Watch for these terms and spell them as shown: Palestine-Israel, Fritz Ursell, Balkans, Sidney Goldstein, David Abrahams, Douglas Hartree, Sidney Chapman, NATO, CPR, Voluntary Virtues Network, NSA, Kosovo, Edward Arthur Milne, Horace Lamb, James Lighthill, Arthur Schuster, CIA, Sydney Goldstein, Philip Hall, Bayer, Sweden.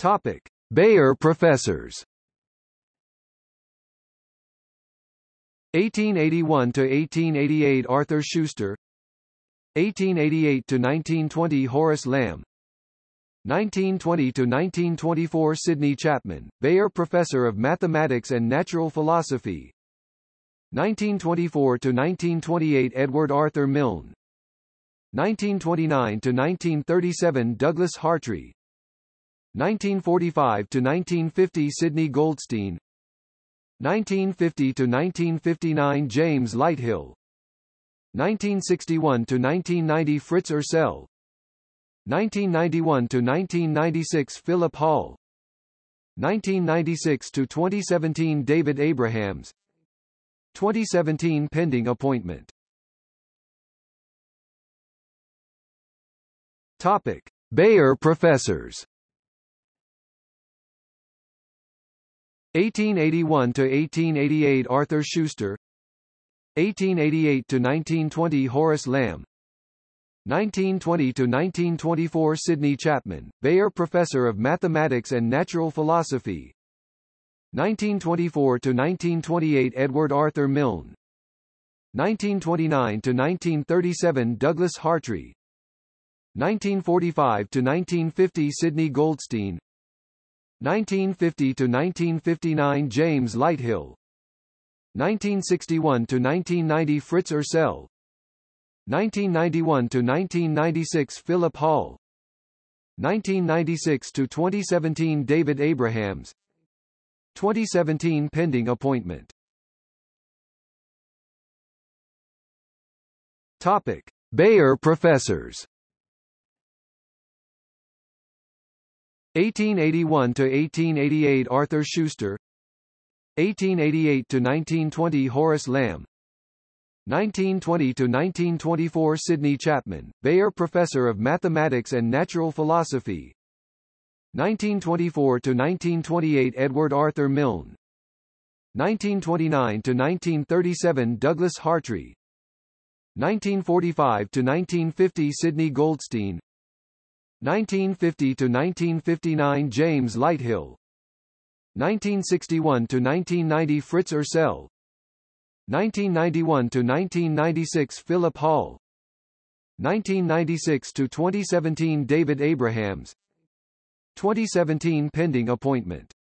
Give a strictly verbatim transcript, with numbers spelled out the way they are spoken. Topic: Bayer professors. eighteen eighty-one to eighteen eighty-eight Arthur Schuster, eighteen eighty-eight to nineteen twenty Horace Lamb, nineteen twenty to nineteen twenty-four Sidney Chapman, Bayer Professor of Mathematics and Natural Philosophy, nineteen twenty-four to nineteen twenty-eight Edward Arthur Milne, nineteen twenty-nine to nineteen thirty-seven Douglas Hartree, nineteen forty-five to nineteen fifty Sydney Goldstein, nineteen fifty to nineteen fifty-nine James Lighthill, nineteen sixty-one to nineteen ninety Fritz Ursell, nineteen ninety-one to nineteen ninety-six Philip Hall, nineteen ninety-six to twenty seventeen David Abrahams, twenty seventeen pending appointment. Topic: Bayer professors. eighteen eighty-one to eighteen eighty-eight Arthur Schuster, eighteen eighty-eight to nineteen twenty Horace Lamb, nineteen twenty to nineteen twenty-four Sidney Chapman, Bayer Professor of Mathematics and Natural Philosophy, nineteen twenty-four to nineteen twenty-eight Edward Arthur Milne, nineteen twenty-nine to nineteen thirty-seven Douglas Hartree, nineteen forty-five to nineteen fifty Sidney Goldstein, nineteen fifty to nineteen fifty-nine James Lighthill, nineteen sixty-one to nineteen ninety Fritz Ursell, nineteen ninety-one to nineteen ninety-six Philip Hall, nineteen ninety-six to twenty seventeen David Abrahams, twenty seventeen pending appointment. Topic: Bayer professors. eighteen eighty-one to eighteen eighty-eight Arthur Schuster, eighteen eighty-eight to nineteen twenty Horace Lamb, nineteen twenty to nineteen twenty-four Sidney Chapman, Bayer Professor of Mathematics and Natural Philosophy, nineteen twenty-four to nineteen twenty-eight Edward Arthur Milne, nineteen twenty-nine to nineteen thirty-seven Douglas Hartree, nineteen forty-five to nineteen fifty Sidney Goldstein, nineteen fifty to nineteen fifty-nine James Lighthill, nineteen sixty-one to nineteen ninety Fritz Ursell, nineteen ninety-one to nineteen ninety-six Philip Hall, nineteen ninety-six to twenty seventeen David Abrahams, twenty seventeen pending appointment.